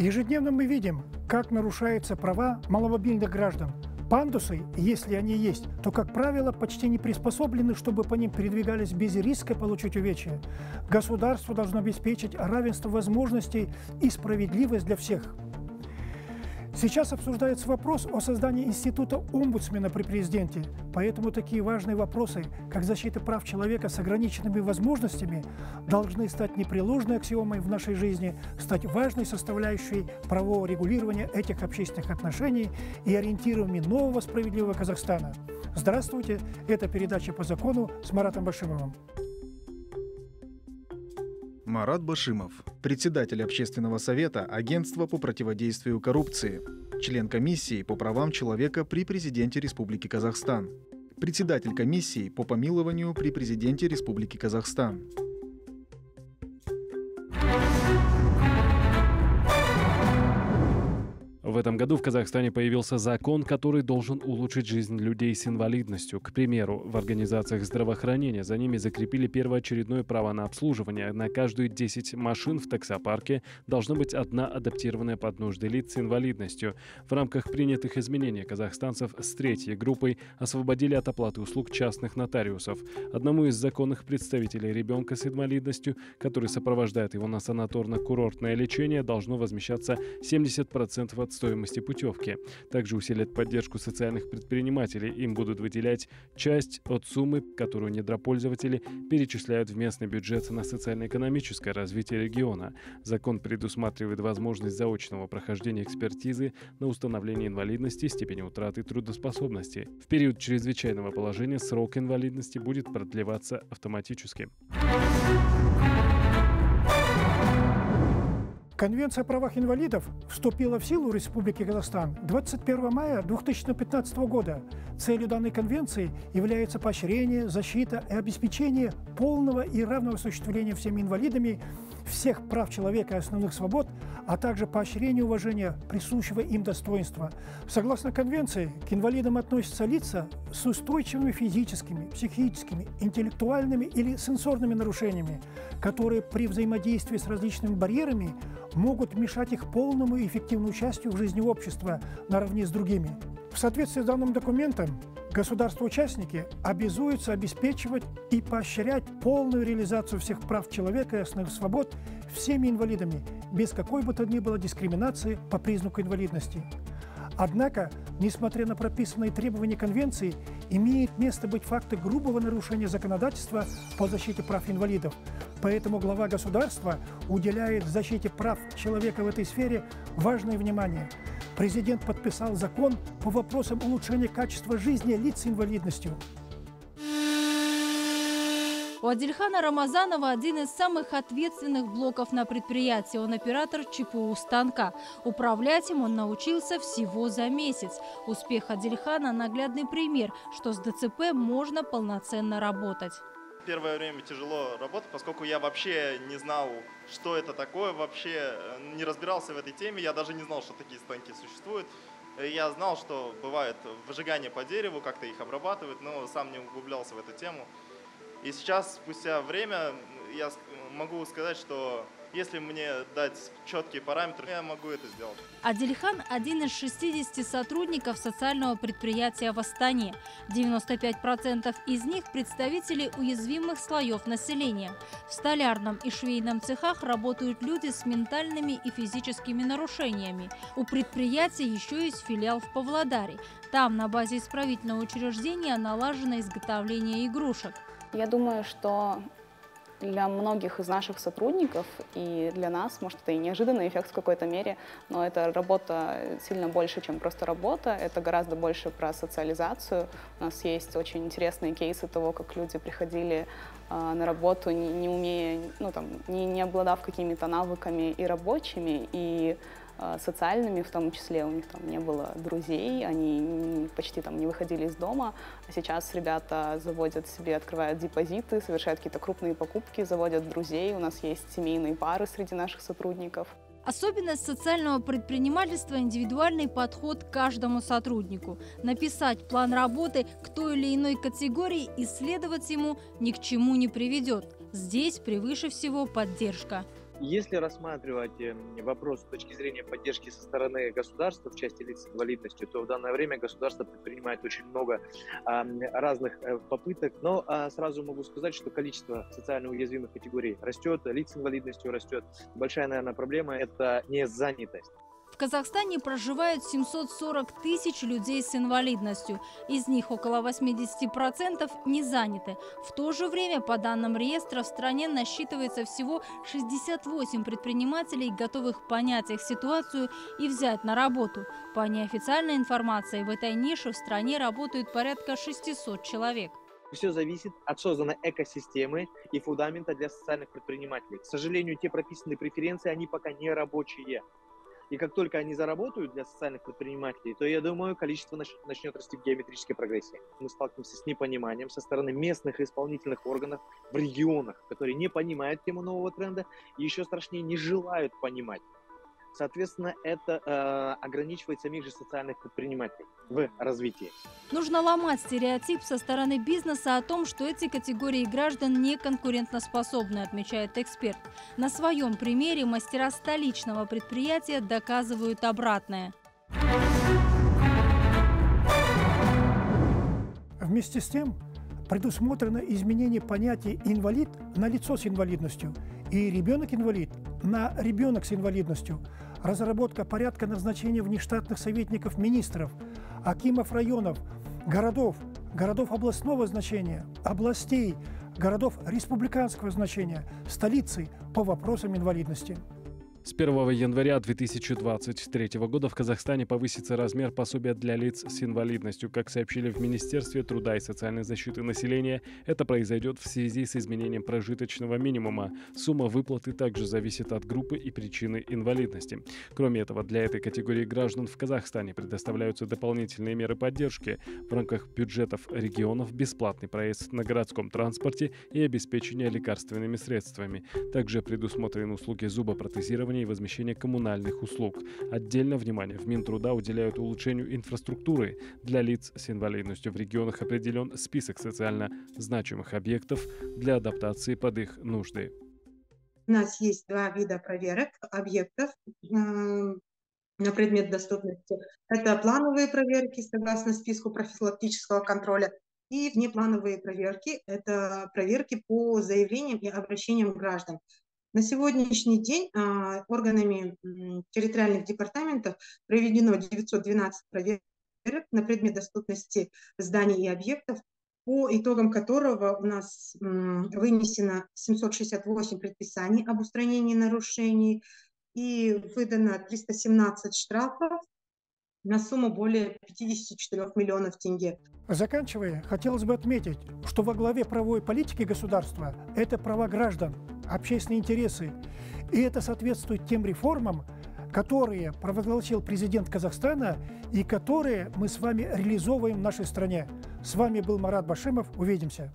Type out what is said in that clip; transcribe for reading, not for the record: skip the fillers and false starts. Ежедневно мы видим, как нарушаются права маломобильных граждан. Пандусы, если они есть, то, как правило, почти не приспособлены, чтобы по ним передвигались без риска получить увечья. Государство должно обеспечить равенство возможностей и справедливость для всех. Сейчас обсуждается вопрос о создании института омбудсмена при президенте, поэтому такие важные вопросы, как защита прав человека с ограниченными возможностями, должны стать непреложной аксиомой в нашей жизни, стать важной составляющей правового регулирования этих общественных отношений и ориентирами нового справедливого Казахстана. Здравствуйте, это передача «По закону» с Маратом Башимовым. Марат Башимов, председатель Общественного совета Агентства по противодействию коррупции, член комиссии по правам человека при президенте Республики Казахстан, председатель комиссии по помилованию при президенте Республики Казахстан. В этом году в Казахстане появился закон, который должен улучшить жизнь людей с инвалидностью. К примеру, в организациях здравоохранения за ними закрепили первоочередное право на обслуживание. На каждые 10 машин в таксопарке должна быть одна адаптированная под нужды лиц с инвалидностью. В рамках принятых изменений казахстанцев с третьей группой освободили от оплаты услуг частных нотариусов. Одному из законных представителей ребенка с инвалидностью, который сопровождает его на санаторно-курортное лечение, должно возмещаться 70% от стоимости путевки. Также усилят поддержку социальных предпринимателей. Им будут выделять часть от суммы, которую недропользователи перечисляют в местный бюджет на социально-экономическое развитие региона. Закон предусматривает возможность заочного прохождения экспертизы на установление инвалидности, степени утраты трудоспособности. В период чрезвычайного положения срок инвалидности будет продлеваться автоматически. Конвенция о правах инвалидов вступила в силу в Республике Казахстан 21 мая 2015 года. Целью данной конвенции является поощрение, защита и обеспечение полного и равного осуществления всеми инвалидами всех прав человека и основных свобод, а также поощрение уважения присущего им достоинства. Согласно конвенции, к инвалидам относятся лица с устойчивыми физическими, психическими, интеллектуальными или сенсорными нарушениями, которые при взаимодействии с различными барьерами могут мешать их полному и эффективному участию в жизни общества наравне с другими. В соответствии с данным документом, государства-участники обязуются обеспечивать и поощрять полную реализацию всех прав человека и основных свобод всеми инвалидами, без какой бы то ни было дискриминации по признаку инвалидности. Однако, несмотря на прописанные требования конвенции, имеют место быть факты грубого нарушения законодательства по защите прав инвалидов. Поэтому глава государства уделяет защите прав человека в этой сфере важное внимание. Президент подписал закон по вопросам улучшения качества жизни лиц с инвалидностью. У Адильхана Рамазанова один из самых ответственных блоков на предприятии. Он оператор ЧПУ-станка. Управлять им он научился всего за месяц. Успех Адильхана – наглядный пример, что с ДЦП можно полноценно работать. Первое время тяжело работать, поскольку я вообще не знал, что это такое, вообще не разбирался в этой теме. Я даже не знал, что такие станки существуют. Я знал, что бывает выжигание по дереву, как-то их обрабатывают, но сам не углублялся в эту тему. И сейчас, спустя время, я могу сказать, что если мне дать четкие параметры, я могу это сделать. Адильхан – один из 60 сотрудников социального предприятия в Астане. 95% из них – представители уязвимых слоев населения. В столярном и швейном цехах работают люди с ментальными и физическими нарушениями. У предприятия еще есть филиал в Павлодаре. Там на базе исправительного учреждения налажено изготовление игрушек. Я думаю, что для многих из наших сотрудников и для нас, может, это и неожиданный эффект в какой-то мере, но это работа сильно больше, чем просто работа, это гораздо больше про социализацию. У нас есть очень интересные кейсы того, как люди приходили на работу, не умея, не обладав какими-то навыками и рабочими, и социальными, в том числе у них там не было друзей, они почти там не выходили из дома. А сейчас ребята заводят себе, открывают депозиты, совершают какие-то крупные покупки, заводят друзей. У нас есть семейные пары среди наших сотрудников. Особенность социального предпринимательства – индивидуальный подход к каждому сотруднику. Написать план работы к той или иной категории и следовать ему ни к чему не приведет. Здесь превыше всего поддержка. Если рассматривать вопрос с точки зрения поддержки со стороны государства в части лиц с инвалидностью, то в данное время государство предпринимает очень много разных попыток. Но сразу могу сказать, что количество социально уязвимых категорий растет, лиц с инвалидностью растет. Большая, наверное, проблема – это незанятость. В Казахстане проживает 740 тысяч людей с инвалидностью. Из них около 80% не заняты. В то же время, по данным реестра, в стране насчитывается всего 68 предпринимателей, готовых понять их ситуацию и взять на работу. По неофициальной информации, в этой нише в стране работают порядка 600 человек. Все зависит от созданной экосистемы и фундамента для социальных предпринимателей. К сожалению, те прописанные преференции, они пока не рабочие. И как только они заработают для социальных предпринимателей, то, я думаю, количество начнет расти в геометрической прогрессии. Мы сталкиваемся с непониманием со стороны местных исполнительных органов в регионах, которые не понимают тему нового тренда и еще страшнее не желают понимать. Соответственно, это ограничивает самих же социальных предпринимателей в развитии. Нужно ломать стереотип со стороны бизнеса о том, что эти категории граждан не конкурентоспособны, отмечает эксперт. На своем примере мастера столичного предприятия доказывают обратное. Вместе с тем предусмотрено изменение понятий «инвалид» на «лицо с инвалидностью» и «ребенок-инвалид» на «ребенок с инвалидностью», разработка порядка назначения внештатных советников министров, акимов районов, городов, городов областного значения, областей, городов республиканского значения, столицы по вопросам инвалидности. С 1 января 2023 года в Казахстане повысится размер пособия для лиц с инвалидностью. Как сообщили в Министерстве труда и социальной защиты населения, это произойдет в связи с изменением прожиточного минимума. Сумма выплаты также зависит от группы и причины инвалидности. Кроме этого, для этой категории граждан в Казахстане предоставляются дополнительные меры поддержки в рамках бюджетов регионов, бесплатный проезд на городском транспорте и обеспечение лекарственными средствами. Также предусмотрены услуги зубопротезирования и возмещения коммунальных услуг. Отдельно внимание в Минтруда уделяют улучшению инфраструктуры. Для лиц с инвалидностью в регионах определен список социально значимых объектов для адаптации под их нужды. У нас есть два вида проверок объектов на предмет доступности. Это плановые проверки согласно списку профилактического контроля и внеплановые проверки. Это проверки по заявлениям и обращениям граждан. На сегодняшний день органами территориальных департаментов проведено 912 проверок на предмет доступности зданий и объектов, по итогам которого у нас вынесено 768 предписаний об устранении нарушений и выдано 317 штрафов на сумму более 54 миллионов тенге. Заканчивая, хотелось бы отметить, что во главе правовой политики государства это права граждан, общественные интересы. И это соответствует тем реформам, которые провозгласил президент Казахстана и которые мы с вами реализовываем в нашей стране. С вами был Марат Башимов. Увидимся.